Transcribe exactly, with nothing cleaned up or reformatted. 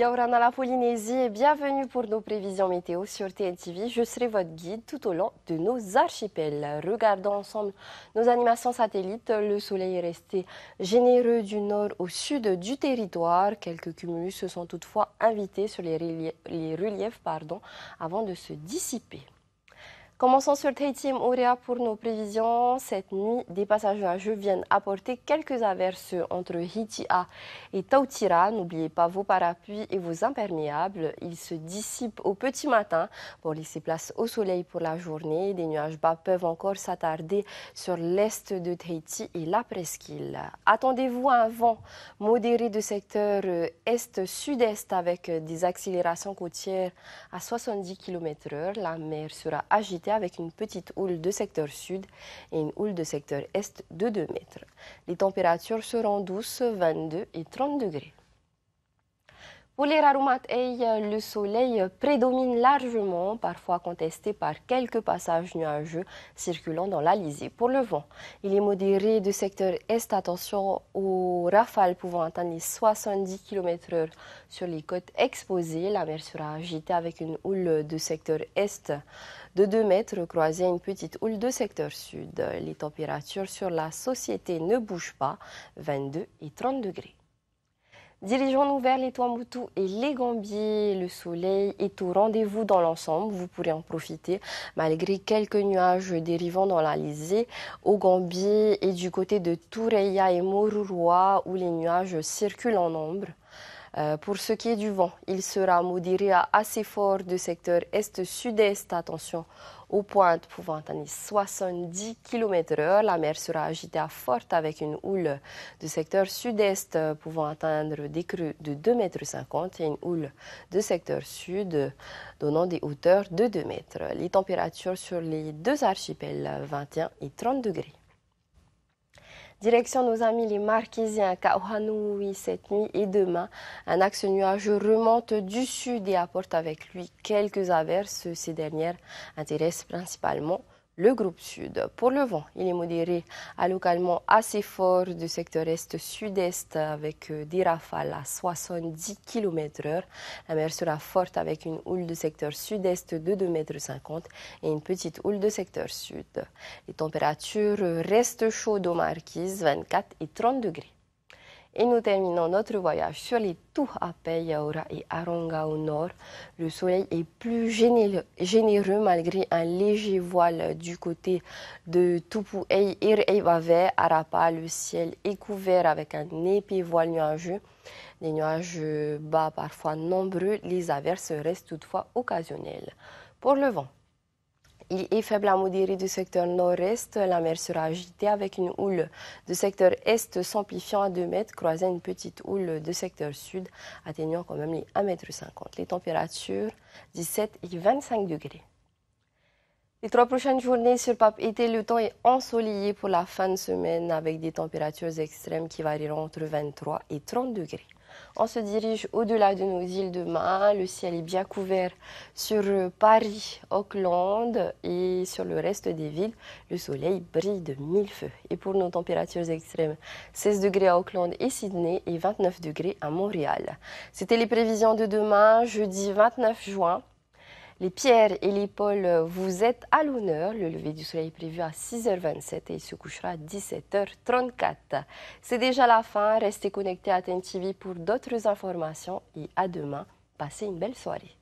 Yaurana la Polynésie et bienvenue pour nos prévisions météo sur T N T V. Je serai votre guide tout au long de nos archipels. Regardons ensemble nos animations satellites. Le soleil est resté généreux du nord au sud du territoire. Quelques cumulus se sont toutefois invités sur les reliefs, les reliefs pardon, avant de se dissiper. Commençons sur Tahiti et Moorea pour nos prévisions. Cette nuit, des passages nuageux viennent apporter quelques averses entre Hiti'a et Tautira. N'oubliez pas vos parapluies et vos imperméables. Ils se dissipent au petit matin pour laisser place au soleil pour la journée. Des nuages bas peuvent encore s'attarder sur l'est de Tahiti et la presqu'île. Attendez-vous à un vent modéré de secteur est-sud-est avec des accélérations côtières à soixante-dix kilomètres heure. La mer sera agitée avec une petite houle de secteur sud et une houle de secteur est de deux mètres. Les températures seront douces, vingt-deux et trente degrés. Pour les Rarumatei, le soleil prédomine largement, parfois contesté par quelques passages nuageux circulant dans l'Alizé. Pour le vent, il est modéré de secteur est. Attention aux rafales pouvant atteindre les soixante-dix kilomètres heure sur les côtes exposées. La mer sera agitée avec une houle de secteur est de deux mètres, croisée à une petite houle de secteur sud. Les températures sur la société ne bougent pas, vingt-deux et trente degrés. Dirigeons-nous vers les Tuamotu et les Gambiers. Le soleil est au rendez-vous dans l'ensemble. Vous pourrez en profiter malgré quelques nuages dérivant dans l'Alizé, au Gambier et du côté de Toureya et Moruroa où les nuages circulent en nombre. Euh, pour ce qui est du vent, il sera modéré à assez fort de secteur est-sud-est. Attention aux pointes pouvant atteindre soixante-dix kilomètres heure. La mer sera agitée à forte avec une houle de secteur sud-est pouvant atteindre des crues de deux mètres cinquante et une houle de secteur sud donnant des hauteurs de deux mètres. Les températures sur les deux archipels, vingt et un et trente degrés. Direction nos amis les Marquisiens, Kaohanoui cette nuit et demain. Un axe nuageux remonte du sud et apporte avec lui quelques averses. Ces dernières intéressent principalement le groupe sud. Pour le vent, il est modéré à localement assez fort de secteur est-sud-est avec des rafales à soixante-dix kilomètres heure. La mer sera forte avec une houle de secteur sud-est de deux mètres cinquante et une petite houle de secteur sud. Les températures restent chaudes aux Marquises, vingt-quatre et trente degrés. Et nous terminons notre voyage sur les Tuhapai, Yaura et Aronga au nord. Le soleil est plus généreux malgré un léger voile du côté de Tupu'ei et Reivave. À Rapa, le ciel est couvert avec un épais voile nuageux. Les nuages bas parfois nombreux, les averses restent toutefois occasionnelles. Pour le vent, il est faible à modéré du secteur nord-est. La mer sera agitée avec une houle de secteur est s'amplifiant à deux mètres, croisant une petite houle de secteur sud, atteignant quand même les un mètre cinquante. Les températures, dix-sept et vingt-cinq degrés. Les trois prochaines journées sur Papeete, le temps est ensoleillé pour la fin de semaine avec des températures extrêmes qui varieront entre vingt-trois et trente degrés. On se dirige au-delà de nos îles demain. Le ciel est bien couvert sur Paris, Auckland et sur le reste des villes. Le soleil brille de mille feux. Et pour nos températures extrêmes, seize degrés à Auckland et Sydney et vingt-neuf degrés à Montréal. C'était les prévisions de demain, jeudi vingt-neuf juin. Les pierres et les pôles, vous êtes à l'honneur. Le lever du soleil est prévu à six heures vingt-sept et il se couchera à dix-sept heures trente-quatre. C'est déjà la fin. Restez connectés à T N T V pour d'autres informations et à demain. Passez une belle soirée.